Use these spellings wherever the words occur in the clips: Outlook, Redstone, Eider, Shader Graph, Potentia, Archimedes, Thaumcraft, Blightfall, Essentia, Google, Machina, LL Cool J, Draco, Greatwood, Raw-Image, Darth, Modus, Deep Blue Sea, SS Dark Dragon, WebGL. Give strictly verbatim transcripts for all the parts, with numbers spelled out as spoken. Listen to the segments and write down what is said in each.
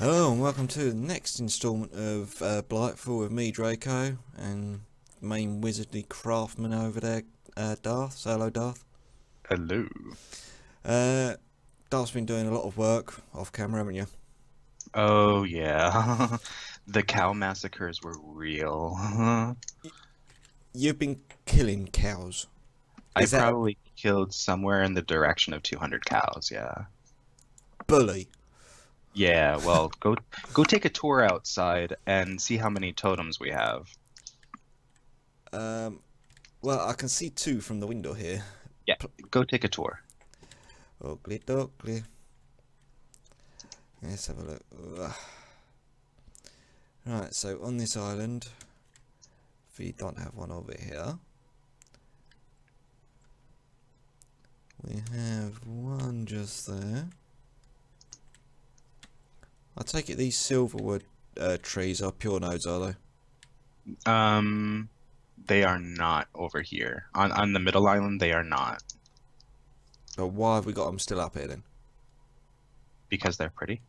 Hello and welcome to the next instalment of uh, Blightfall with me, Draco, and main wizardly craftsman over there, uh, Darth. Say hello, Darth. Hello. Uh, Darth's been doing a lot of work off camera, haven't you? Oh yeah. The cow massacres were real. You've been killing cows. Is I that... probably killed somewhere in the direction of two hundred cows, yeah. Bully. Yeah, well, go go take a tour outside and see how many totems we have. Um, well, I can see two from the window here. Yeah, go take a tour. Oakley dokley. Let's have a look. Ugh. Right, so on this island, we don't have one over here. We have one just there. I take it these silverwood uh, trees are pure nodes, are they? Um, they are not over here. On on the middle island, they are not. But why have we got them still up here then? Because they're pretty.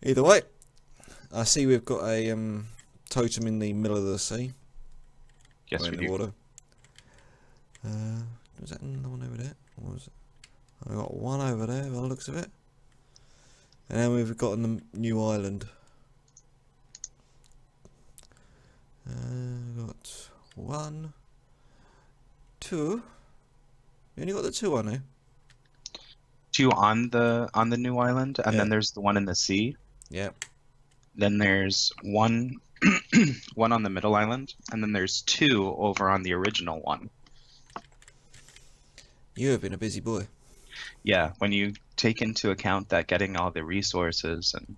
Either way, I see we've got a um totem in the middle of the sea. Yes, we do. In the water. Uh, was that another one over there? Or was it? I got one over there by the looks of it. And then we've got a new island. Uh, we've got one, two. You only got the two on there. Two on the on the new island, and yeah. Then there's the one in the sea. Yep. Then there's one one on the middle island, and then there's two over on the original one. You have been a busy boy. Yeah, when you take into account that getting all the resources and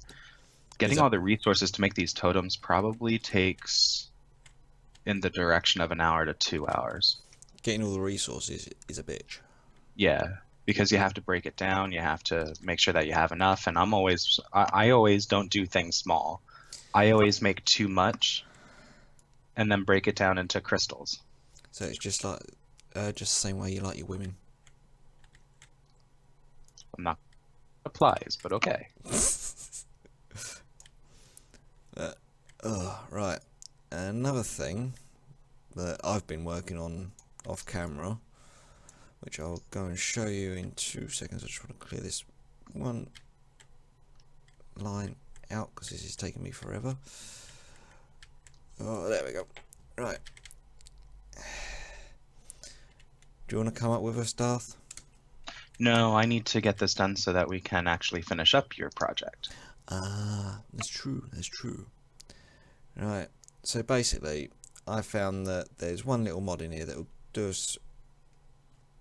getting all the resources to make these totems probably takes in the direction of an hour to two hours. Getting all the resources is a bitch. Yeah, because you have to break it down. You have to make sure that you have enough. And I'm always, I, I always don't do things small. I always make too much and then break it down into crystals. So it's just like, uh, just the same way you like your women. I'm not applies, but okay. uh, oh, right. Another thing that I've been working on off camera, which I'll go and show you in two seconds. I just want to clear this one line out because this is taking me forever. Oh, there we go. Right. Do you want to come up with us, Darth? No, I need to get this done so that we can actually finish up your project. Ah, that's true, that's true. Right, so basically, I found that there's one little mod in here that will do us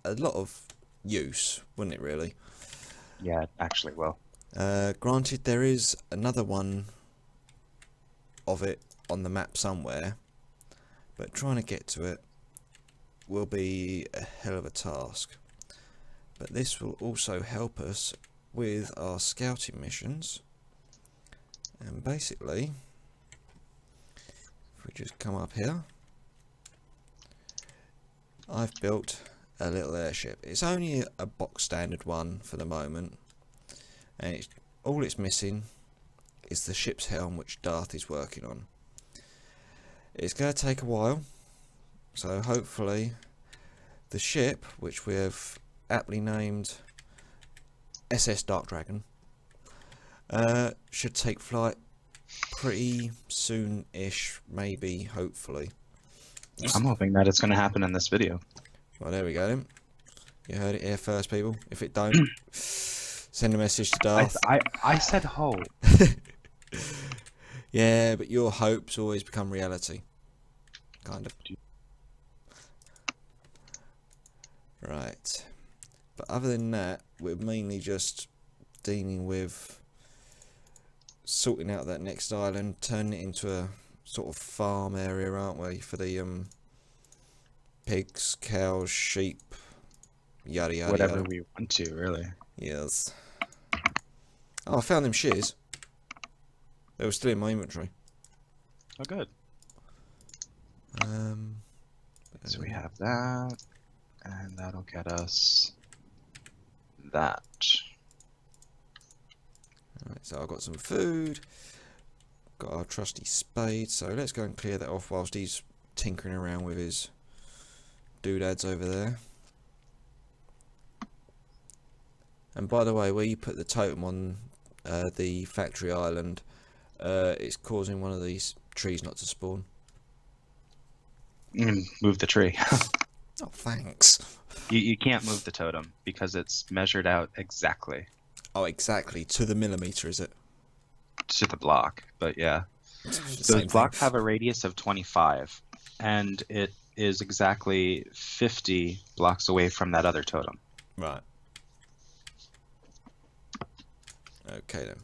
a lot of use, wouldn't it really? Yeah, it actually will. Uh, granted, there is another one of it on the map somewhere, but trying to get to it will be a hell of a task. But this will also help us with our scouting missions. And basically, if we just come up here, I've built a little airship. It's only a box standard one for the moment, and it's, all it's missing is the ship's helm, which Darth is working on. It's going to take a while, so hopefully the ship, which we have aptly named S S Dark Dragon, uh, should take flight pretty soon-ish, maybe, hopefully. I'm hoping that it's going to happen in this video. Well, there we go then. You heard it here first, people. If it don't, send a message to Darth. I, I, I said hope. Yeah, but your hopes always become reality. Kind of. Right. But other than that, we're mainly just dealing with sorting out that next island, turning it into a sort of farm area, aren't we, for the um, pigs, cows, sheep, yada yada. Whatever yada. We want to, really. Yes. Oh, I found them shears. They were still in my inventory. Oh, good. Um. So we have that, and that'll get us that. Alright, so I've got some food, got our trusty spade, so let's go and clear that off whilst he's tinkering around with his doodads over there. And by the way, where you put the totem on uh, the factory island, uh, it's causing one of these trees not to spawn. Mm, move the tree. Oh, thanks. You, you can't move the totem because it's measured out exactly. Oh, exactly. To the millimeter, is it? To the block, but yeah. Those blocks have a radius of twenty-five, and it is exactly fifty blocks away from that other totem. Right. Okay, then.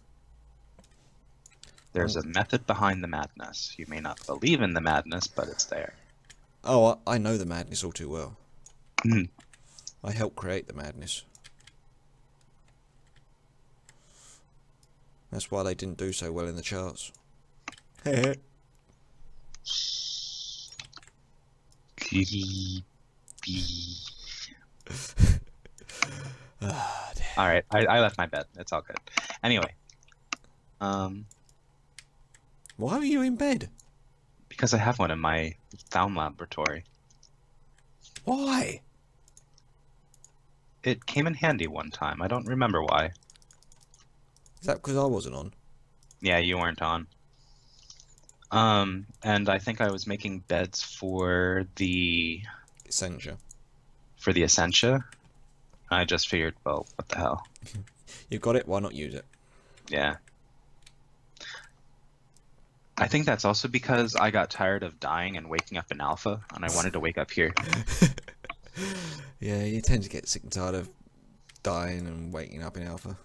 There's a method behind the madness. You may not believe in the madness, but it's there. Oh, I know the madness all too well. I helped create the madness. That's why they didn't do so well in the charts. Alright, I, I left my bed. It's all good. Anyway. Um, why are you in bed? Because I have one in my Thaum laboratory. Why? It came in handy one time. I don't remember why. Is that because I wasn't on? Yeah, you weren't on. Um, and I think I was making beds for the... Essentia. For the Essentia. I just figured, well, what the hell. You got it, why not use it? Yeah. I think that's also because I got tired of dying and waking up in alpha, and I wanted to wake up here. Yeah, you tend to get sick and tired of dying and waking up in alpha.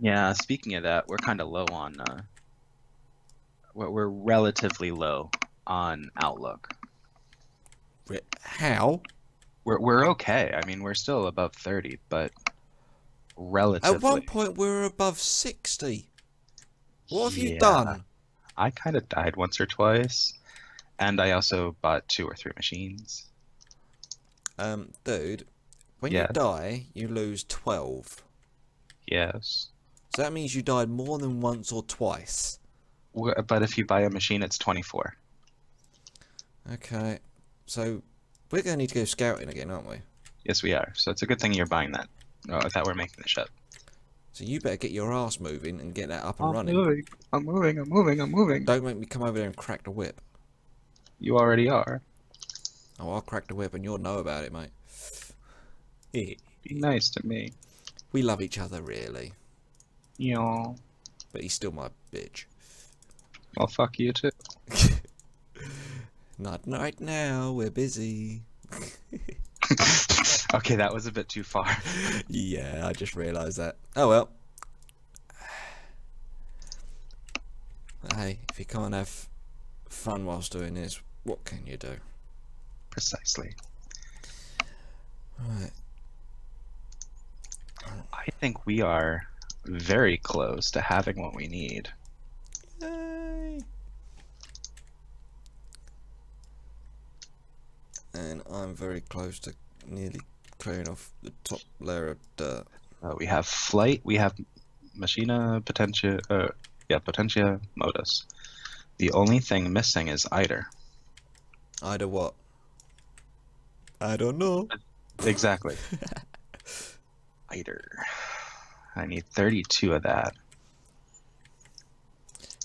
Yeah, speaking of that, we're kind of low on... Uh, we're relatively low on Outlook. How? We're, we're okay. I mean, we're still above thirty, but relatively... At one point, we were above sixty. What have yeah. you done? I kind of died once or twice, and I also bought two or three machines. Um, dude, when yes. you die, you lose twelve. Yes. So that means you died more than once or twice. But if you buy a machine, it's twenty-four. Okay, so we're going to need to go scouting again, aren't we? Yes, we are. So it's a good thing you're buying that. Oh, I thought we were making this up. So you better get your ass moving and get that up and I'm running. Moving. I'm moving, I'm moving, I'm moving. Don't make me come over there and crack the whip. You already are. Oh, I'll crack the whip and you'll know about it, mate. Be nice to me. We love each other, really. Yeah. But he's still my bitch. Well, fuck you too. Not right now, we're busy. Okay, that was a bit too far. Yeah, I just realised that. Oh well. Hey, if you can't have fun whilst doing this, what can you do? Precisely. Right. I think we are very close to having what we need. Yay! And I'm very close to nearly clearing off the top layer of dirt. Uh, we have flight, we have Machina, Potentia, uh, yeah, Potentia, Modus. The only thing missing is Eider. Eider what? I don't know. Exactly. Eider. I need thirty-two of that.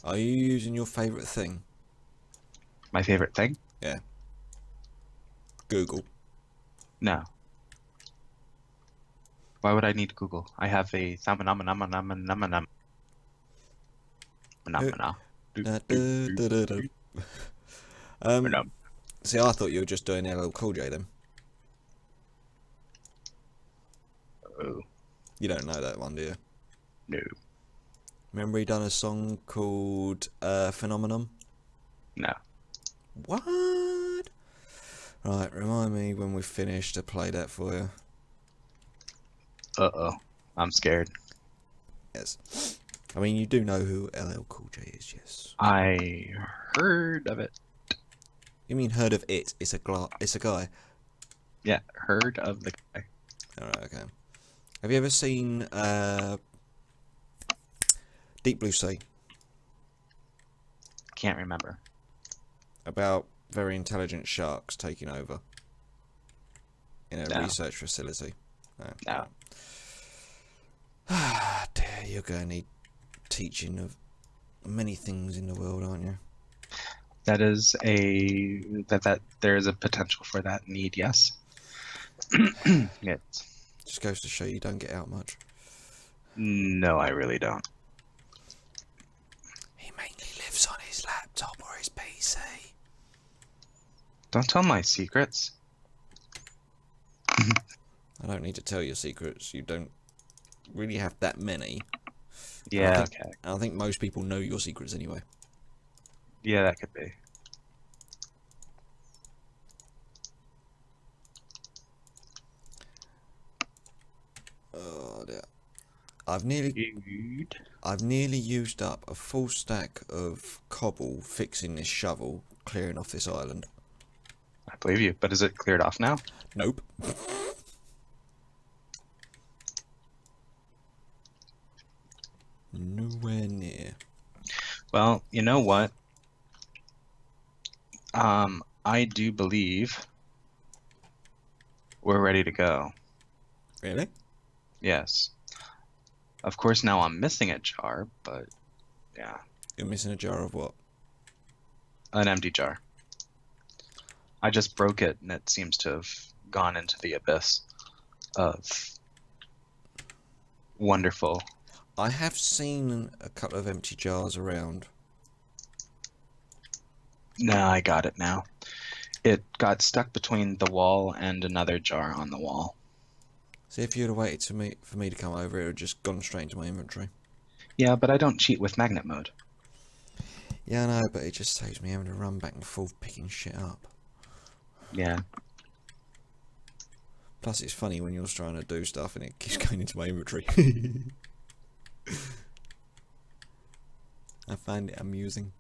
Are you using your favourite thing? My favourite thing? Yeah. Google. No. Why would I need Google? I have a thumbanamanamanamanam. Um, see, I thought you were just doing L L Cool J then. Oh. You don't know that one, do you? No. Remember he done a song called uh, Phenomenon? No. What? Right, remind me when we finish to play that for you. Uh-oh. I'm scared. Yes. I mean, you do know who L L Cool J is, yes. I heard of it. You mean heard of it? It's a gla It's a guy. Yeah, heard of the guy. Alright, okay. Have you ever seen, uh... Deep Blue Sea. Can't remember. About very intelligent sharks taking over in a no. research facility. No. no. Ah, dear, you're going to need teaching of many things in the world, aren't you? That is a that that there is a potential for that need. Yes. Yes. Just goes to show you don't get out much. No, I really don't. He mainly lives on his laptop or his P C. Don't tell my secrets. I don't need to tell your secrets. You don't really have that many. Yeah. I think, okay. I think most people know your secrets anyway. Yeah, that could be. Oh dear. I've nearly Dude. I've nearly used up a full stack of cobble fixing this shovel, clearing off this island. I believe you, but is it cleared off now? Nope. Nowhere near. Well, you know what? Um, I do believe we're ready to go. Really? Yes. Of course, now I'm missing a jar, but yeah. You're missing a jar of what? An empty jar. I just broke it, and it seems to have gone into the abyss of wonderful. I have seen a couple of empty jars around. No, I got it now. It got stuck between the wall and another jar on the wall. See, if you'd have waited to me, for me to come over, it would have just gone straight into my inventory. Yeah, but I don't cheat with magnet mode. Yeah, I know, but it just saves me having to run back and forth picking shit up. Yeah. Plus, it's funny when you're trying to do stuff and it keeps going into my inventory. I find it amusing.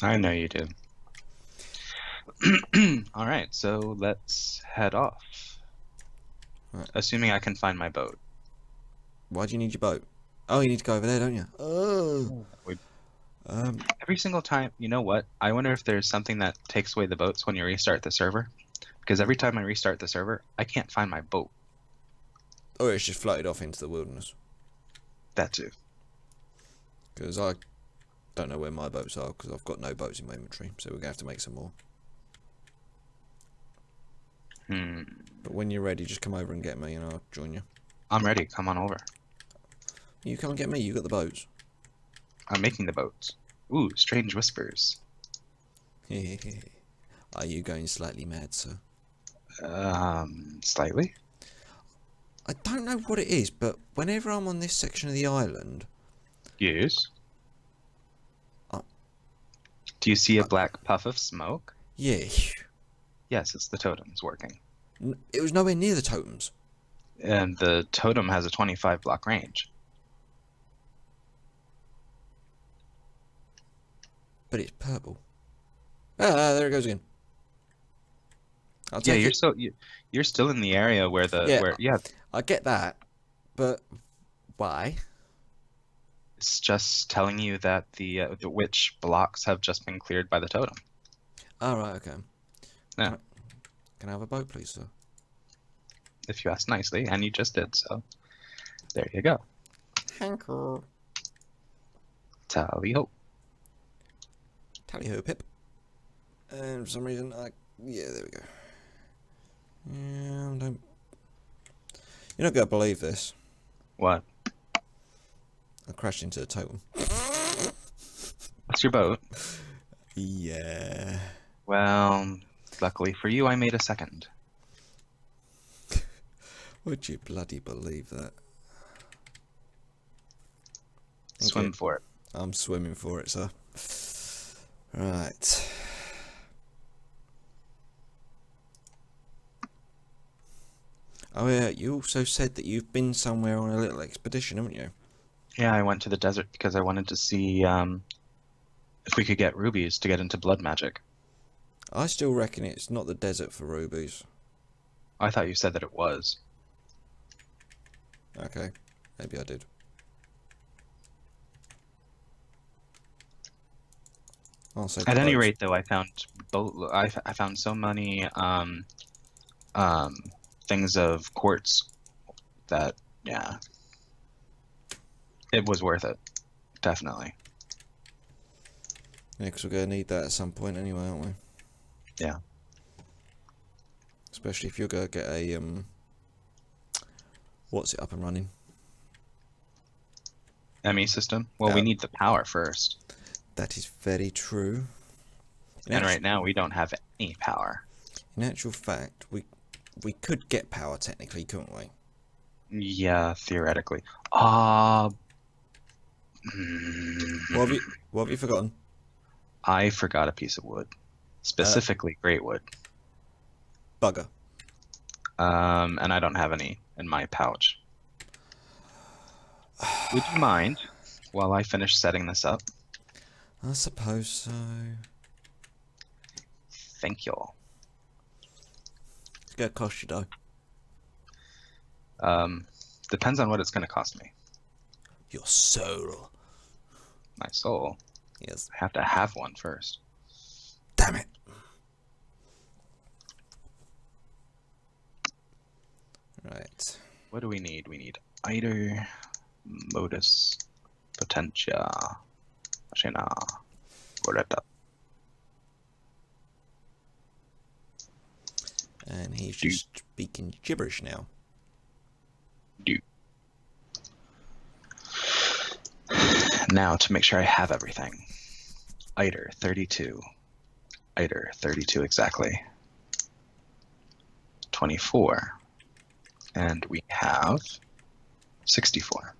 I know you do. Alright, so let's head off. Right. Assuming I can find my boat. Why do you need your boat? Oh, you need to go over there, don't you? Oh. We... Um, Every single time, you know what? I wonder if there's something that takes away the boats when you restart the server. Because every time I restart the server, I can't find my boat. Oh, it's just floated off into the wilderness. That too. Because I don't know where my boats are, because I've got no boats in my inventory, so we're going to have to make some more. Hmm. But when you're ready, just come over and get me and I'll join you. I'm ready. Come on over. You come and get me. You got the boats. I'm making the boats. Ooh, strange whispers. Are you going slightly mad, sir? Um, slightly? I don't know what it is, but whenever I'm on this section of the island... Yes? Uh, Do you see a uh, black puff of smoke? Yeah. Yes, it's the totems working. It was nowhere near the totems. And the totem has a twenty-five block range. But it's purple. Ah, there it goes again. I'll yeah, you're it. so you, you're still in the area where the yeah, where yeah. I get that, but why? It's just telling you that the uh, the witch blocks have just been cleared by the totem. All right, okay. Yeah. Right. Can I have a boat, please, sir? If you ask nicely, and you just did, so there you go. Thank you. Tally ho. Tally-ho, Pip. And for some reason, I... Yeah, there we go. Yeah, don't... You're not going to believe this. What? I crashed into the totem. That's your boat? Yeah. Well, luckily for you, I made a second. Would you bloody believe that? Thank Swim you. for it. I'm swimming for it, sir. Right. Oh yeah, you also said that you've been somewhere on a little expedition, haven't you? Yeah, I went to the desert because I wanted to see um, if we could get rubies to get into blood magic. I still reckon it's not the desert for rubies. I thought you said that it was. Okay, maybe I did. Also at any rate, though, I found both. I, I found so many um, um, things of quartz that, yeah, it was worth it, definitely. Yeah, because we're going to need that at some point anyway, aren't we? Yeah. Especially if you're going to get a, um, what's it up and running? M E system? Well, um, we need the power first. That is very true. In and right now, we don't have any power. In actual fact, we we could get power technically, couldn't we? Yeah, theoretically. Uh, what, have you, what have you forgotten? I forgot a piece of wood. Specifically, uh, Greatwood. Bugger. Um, and I don't have any in my pouch. Would you mind while I finish setting this up? I suppose so. Thank you. It's gonna cost you though. Um, depends on what it's gonna cost me. Your soul. My soul? Yes. I have to have one first. Damn it. Right. What do we need? We need Eider, Modus, Potentia, Machina, Greatwood. And he's Dude. just speaking gibberish now. Dude. Now to make sure I have everything. Eider, thirty-two. Eider, thirty-two exactly. twenty-four. And we have sixty-four.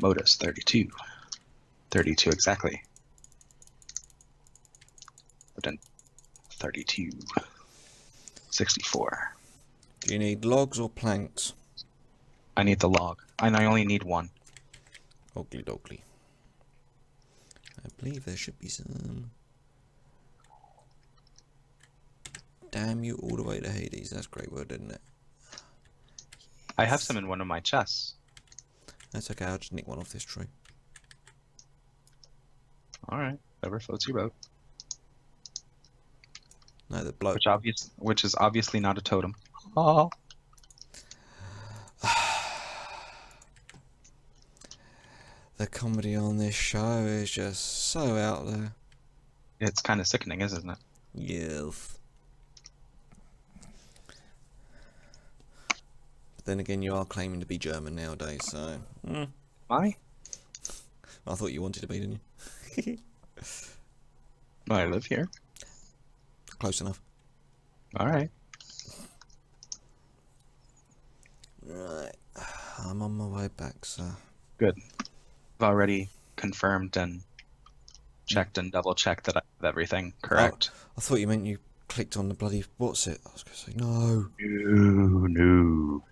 Modus, thirty-two. thirty-two exactly. thirty-two. sixty-four. Do you need logs or planks? I need the log. And I only need one. Oakley dokley. I believe there should be some. Damn you all the way to Hades. That's Greatwood, isn't it? I have some in one of my chests. That's okay, I'll just nick one off this tree. Alright, whatever floats your boat. No, the bloke. Which, obvious, which is obviously not a totem. Oh. The comedy on this show is just so out there. It's kind of sickening, isn't it? Yes. Then again, you are claiming to be German nowadays, so... Mm. Why? I thought you wanted to be, didn't you? Well, I live here. Close enough. Alright. Right. I'm on my way back, sir. Good. I've already confirmed and checked and double-checked that I have everything correct. Oh, I thought you meant you clicked on the bloody... What's it? I was going to say, no. No, no.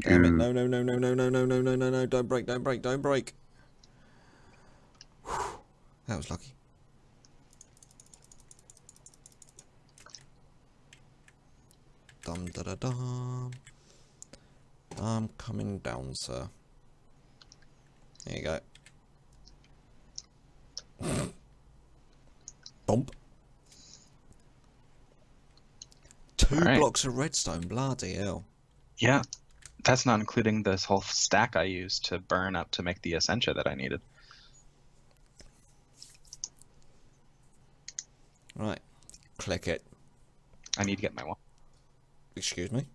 Damn it, no, no, no, no, no, no, no, no, no, no, no, don't break, don't break, don't break. Whew. That was lucky. Dum da da dum. I'm coming down, sir. There you go. Bump. Two right. blocks of redstone, bloody hell. Yeah. That's not including this whole stack I used to burn up to make the Essentia that I needed. Right. Click it. I need to get my one. Excuse me?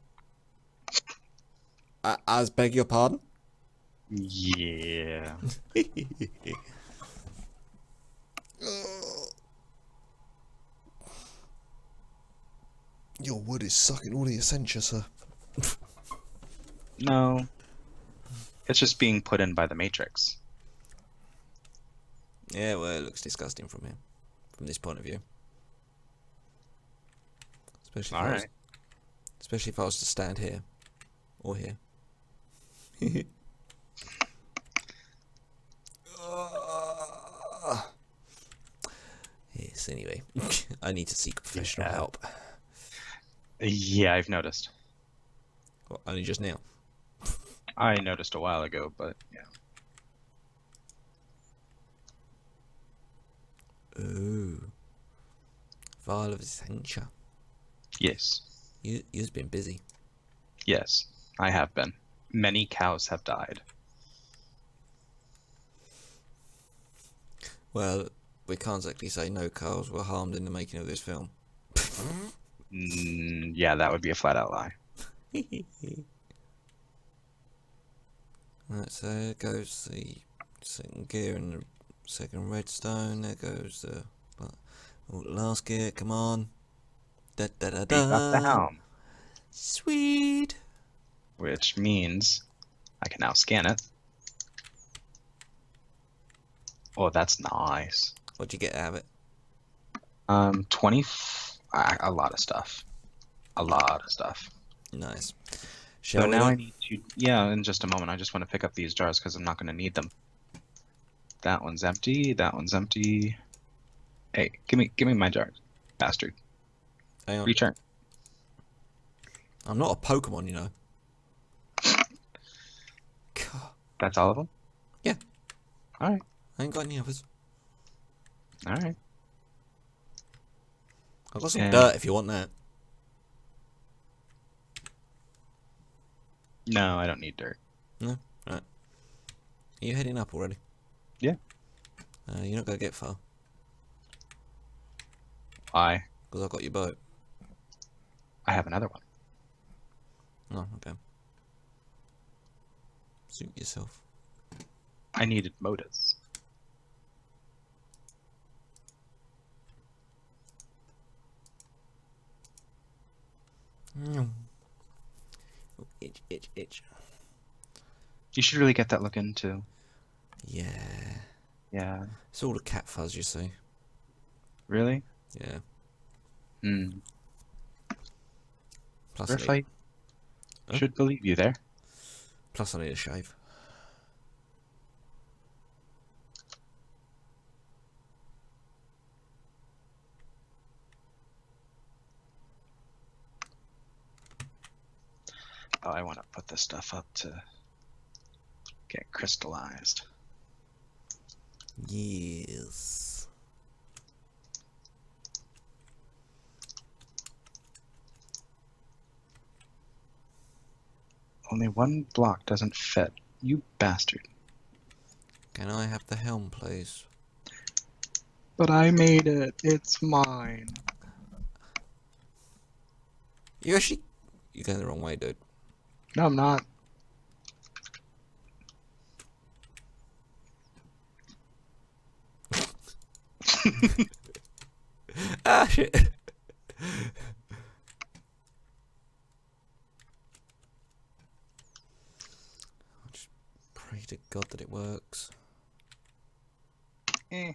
I, I beg your pardon? Yeah. Your wood is sucking all the Essentia, sir. No, it's just being put in by the Matrix. Yeah, well, it looks disgusting from here, from this point of view. Especially, if, All I was, right. especially if I was to stand here, or here. uh, yes. Anyway, I need to seek professional yeah. help. Yeah, I've noticed. Well, only just now. I noticed a while ago, but yeah. Ooh. Vial of Essentia. Yes. You, you've been busy. Yes, I have been. Many cows have died. Well, we can't exactly say no cows were harmed in the making of this film. mm, yeah, that would be a flat-out lie. Right, so there goes the second gear and the second redstone. There goes the oh, last gear. Come on. Da da da da. Down. Sweet. Which means I can now scan it. Oh, that's nice. What'd you get out of it? Um, twenty. Uh, a lot of stuff. A lot of stuff. Nice. Shall so now I need to. Yeah, in just a moment. I just want to pick up these jars because I'm not going to need them. That one's empty. That one's empty. Hey, give me, give me my jars, bastard. Hang on. Return. I'm not a Pokemon, you know. God. That's all of them? Yeah. All right. I ain't got any others. All right. I've got some and... dirt if you want that. No, I don't need dirt. No? All right. Are you heading up already? Yeah. Uh, you're not going to get far. Why? Because I've got your boat. I have another one. Oh, okay. Suit yourself. I needed Modus. Mm. Oh, itch, itch, itch. You should really get that look into. Yeah. Yeah. It's all the cat fuzz, you see. Really? Yeah. Hmm. Plus Earth I need... oh. Should believe you there. Plus I need a shave. Oh, I want to put this stuff up to get crystallized. Yes. Only one block doesn't fit. You bastard. Can I have the helm, please? But I made it. It's mine. You actually... You're going the wrong way, dude. No, I'm not. Ah, shit. I just pray to God that it works. Eh.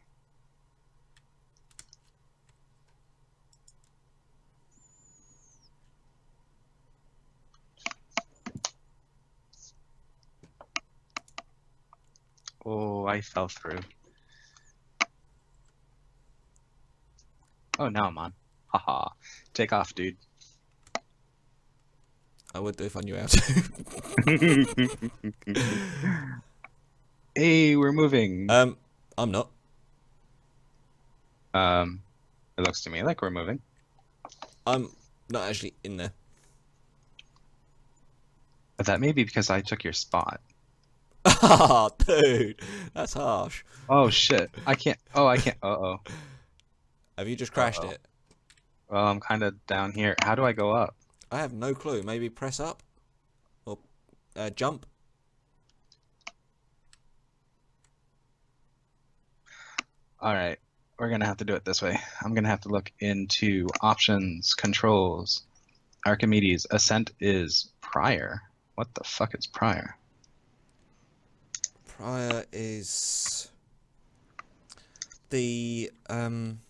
Oh, I fell through. Oh, now I'm on. Haha. Take off, dude. I would do if I knew how to. Hey, we're moving. Um, I'm not. Um, it looks to me like we're moving. I'm not actually in there. But that may be because I took your spot. Oh, dude, that's harsh. Oh shit, I can't. Oh, I can't. Uh oh. Have you just crashed uh-oh. it? Well, I'm kind of down here. How do I go up? I have no clue. Maybe press up or uh, jump. All right, we're gonna have to do it this way. I'm gonna have to look into options, controls, Archimedes. Ascent is prior. What the fuck is prior? Prior is the um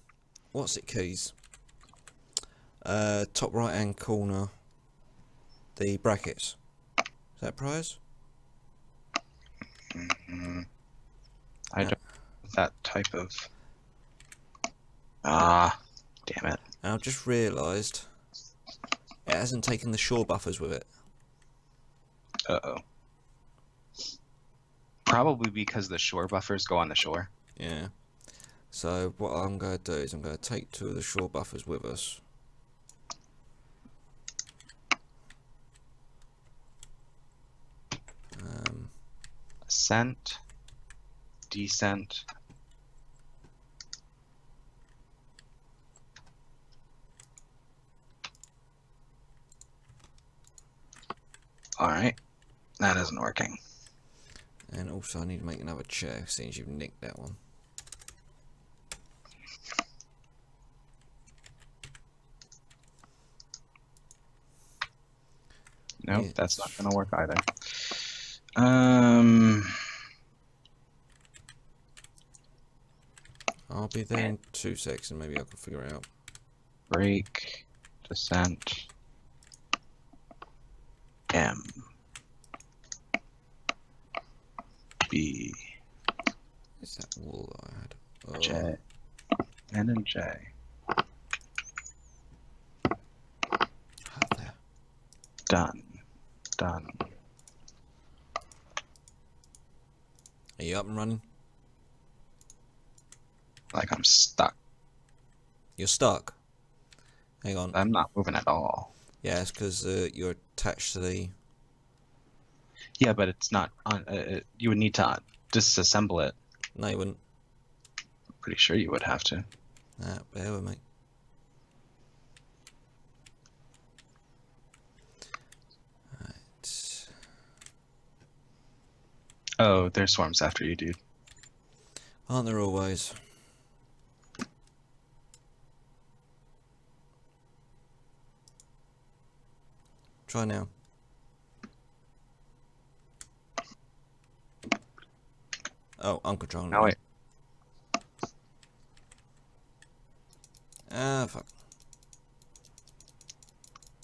what's it keys? Uh top right hand corner, the brackets. Is that priors? Mm-hmm. I no. don't have that type of Ah damn it. And I've just realised it hasn't taken the shore buffers with it. Uh oh. Probably because the shore buffers go on the shore. Yeah. So what I'm going to do is I'm going to take two of the shore buffers with us. Um, Ascent, descent. Alright, that isn't working. And also I need to make another chair, seeing as you've nicked that one. Nope, yes. That's not going to work either. Um, I'll be there in two seconds and maybe I can figure it out. Break, descent, M, B. Is that all I had? Oh. J, N and J. Right there. Done. Done. Are you up and running? Like I'm stuck. You're stuck? Hang on. I'm not moving at all. Yeah, it's because uh, you're attached to the... Yeah, but it's not... on. Uh, you would need to disassemble it. No, you wouldn't. I'm pretty sure you would have to. Nah, bear with me. Oh, there's swarms after you, dude. Aren't there always? Try now. Oh, I'm controlling. No, wait. Ah, fuck.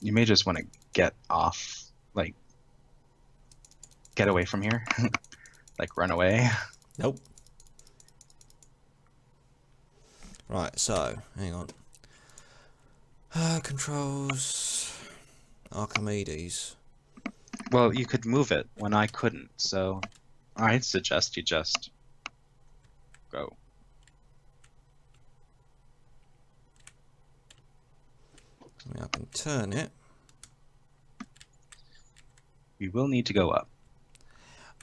You may just want to get off, like, get away from here. Like, run away. Nope. Right, so, hang on. Uh, controls... Archimedes. Well, you could move it when I couldn't, so... I'd suggest you just... go. I mean, I can turn it. You will need to go up.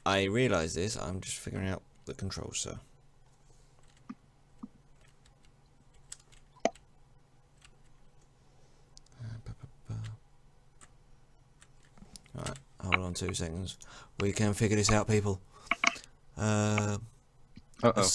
I realise this, I'm just figuring out the controls, sir. Alright, hold on two seconds. We can figure this out, people. Uh, uh oh.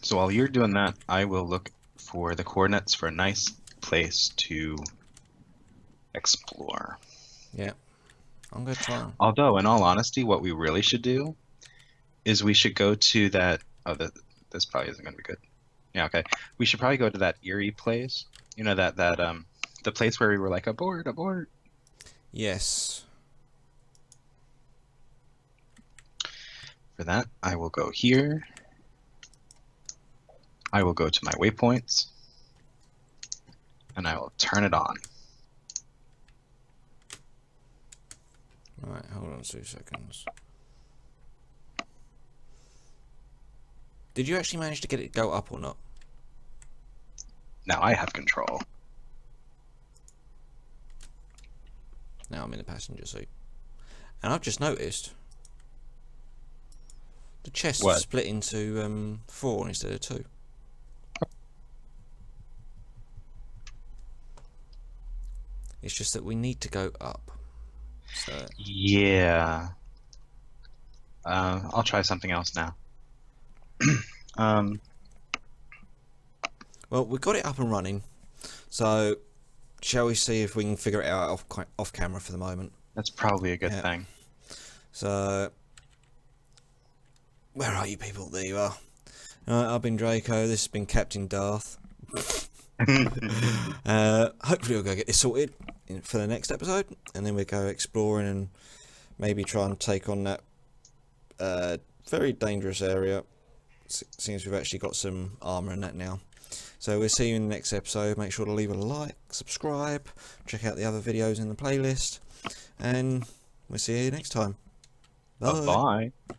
So while you're doing that, I will look for the coordinates for a nice place to explore. Yeah, I'm going to try. Although, in all honesty, what we really should do is we should go to that... Oh, the, this probably isn't going to be good. Yeah, okay. We should probably go to that eerie place. You know, that, that um, the place where we were like, abort, abort. Yes. For that, I will go here. I will go to my waypoints, and I will turn it on. Alright, hold on two seconds. Did you actually manage to get it to go up or not? Now I have control. Now I'm in the passenger seat. And I've just noticed the chest is split into um, four instead of two. It's just that we need to go up. So. Yeah. Uh, I'll try something else now. um. Well, we got it up and running. So shall we see if we can figure it out off, off camera for the moment? That's probably a good yeah. thing. So, where are you people? There you are. Uh, I've been Draco, this has been Captain Darth. uh, hopefully we'll go get this sorted in, for the next episode, and then we go exploring and maybe try and take on that uh, very dangerous area. S seems we've actually got some armor in that now. So we'll see you in the next episode. Make sure to leave a like, subscribe, check out the other videos in the playlist, and we'll see you next time. Bye. Bye-bye.